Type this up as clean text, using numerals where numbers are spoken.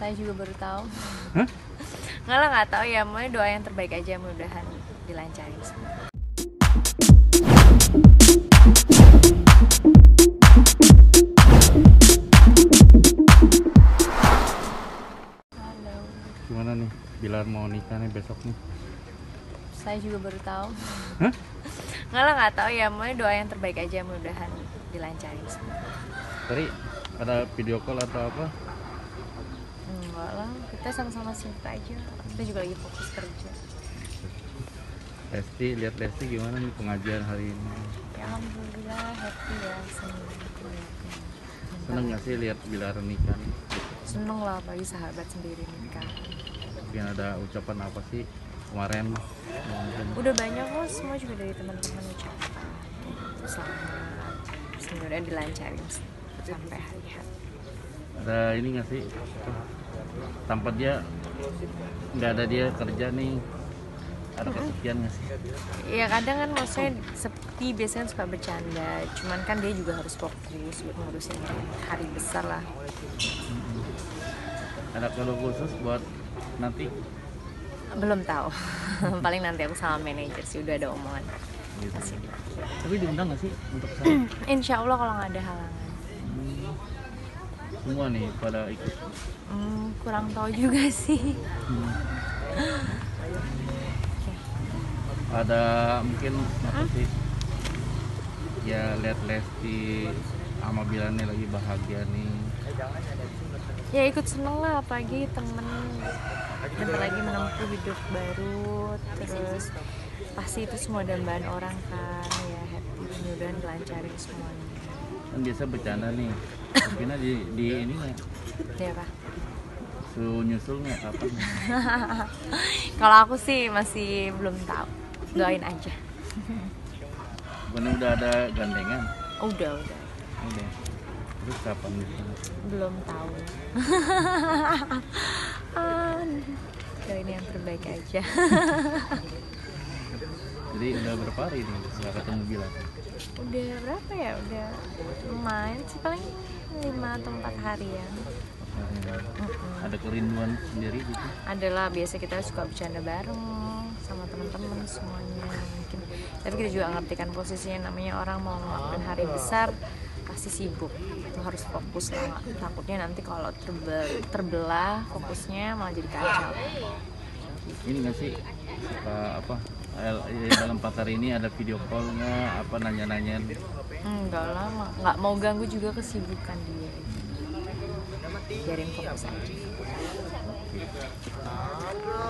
Saya juga baru tahu. Hah? Nggak lah, nggak tahu ya. Mulai doa yang terbaik aja, mudah-mudahan dilancarin semua. Halo. Gimana nih? Billar mau nikah nih besok nih. Saya juga baru tahu. Hah? Nggak lah, nggak tahu ya. Mulai doa yang terbaik aja, mudah-mudahan dilancarin semua. Tadi ada video call atau apa? Enggak lah, kita sama-sama sibuk aja. Kita juga lagi fokus kerja. Lesti, lihat Lesti gimana nih pengajian hari ini? Ya alhamdulillah, happy ya, seneng. Seneng nggak sih lihat Billar nikah? Seneng lah, bagi sahabat sendiri nikah. Mungkin ada ucapan apa sih kemarin? Udah banyak kok, semua juga dari teman-teman ucapan. Selamat, semoga dilancarin sampai hari H. Ada ini nggak sih? Tanpa dia nggak ada dia kerja nih. Ada kesepian nggak sih? Iya kadang kan maksudnya sepi biasanya suka bercanda. Cuman kan dia juga harus fokus buat ngurusin hari besar lah. Ada keluh khusus buat nanti? Belum tahu. Paling nanti aku sama manajer sih udah ada omongan. Gitu. Tapi diundang nggak sih untuk saya? Insya Allah kalau nggak ada halangan. Semua nih pada ikut. Kurang tahu juga sih. Okay. Ada mungkin apa sih? Ya lihat Lesti sama Billar nih lagi bahagia nih. Ya ikut seneng lah, apalagi temen lagi menempuh hidup baru, terus pasti itu semua dambaan orang kan, ya happy, mudah-mudahan lancarin semuanya. Kan biasa bercanda nih. Kepina di ini nggak? Iya pak. Suruh nyusul nggak kapan? Kalau aku sih masih belum tahu. Doain aja. Bukannya udah ada gandengan? Udah. Oke. Terus kapan? Belum tahu. Doain yang terbaik aja. Jadi udah berapa hari nih nggak ketemu Billar? Udah berapa ya? Udah lumayan sih, paling 5 atau 4 hari ya. Ada kerinduan sendiri gitu? Adalah, biasa kita suka bercanda bareng sama teman-teman semuanya mungkin. Tapi kita juga ngerti kan posisinya, namanya orang mau ngelakuin hari besar pasti sibuk. Itu harus fokus lah. Takutnya nanti kalau terbelah fokusnya malah jadi kacau. Ini nggak sih suka apa? Dalam 4 hari ini ada video call nggak, apa nanya-nanya? Enggak lah, nggak mau ganggu juga kesibukan dia. Biarin fokus aja.